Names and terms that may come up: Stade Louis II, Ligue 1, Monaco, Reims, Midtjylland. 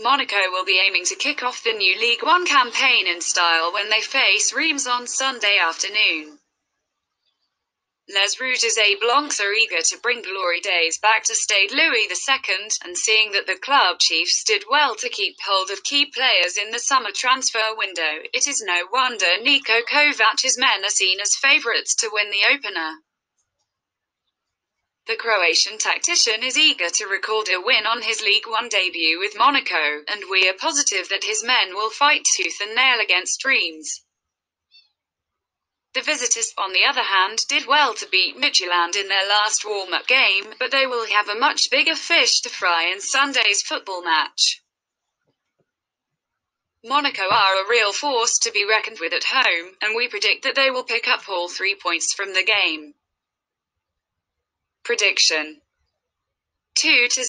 Monaco will be aiming to kick off the new Ligue 1 campaign in style when they face Reims on Sunday afternoon. Les Rouges et Blancs are eager to bring glory days back to Stade Louis II, and seeing that the club chiefs did well to keep hold of key players in the summer transfer window, it is no wonder Niko Kovac's men are seen as favourites to win the opener. The Croatian tactician is eager to record a win on his Ligue 1 debut with Monaco, and we are positive that his men will fight tooth and nail against Reims. The visitors, on the other hand, did well to beat Midtjylland in their last warm-up game, but they will have a much bigger fish to fry in Sunday's football match. Monaco are a real force to be reckoned with at home, and we predict that they will pick up all 3 points from the game. Prediction 2-0.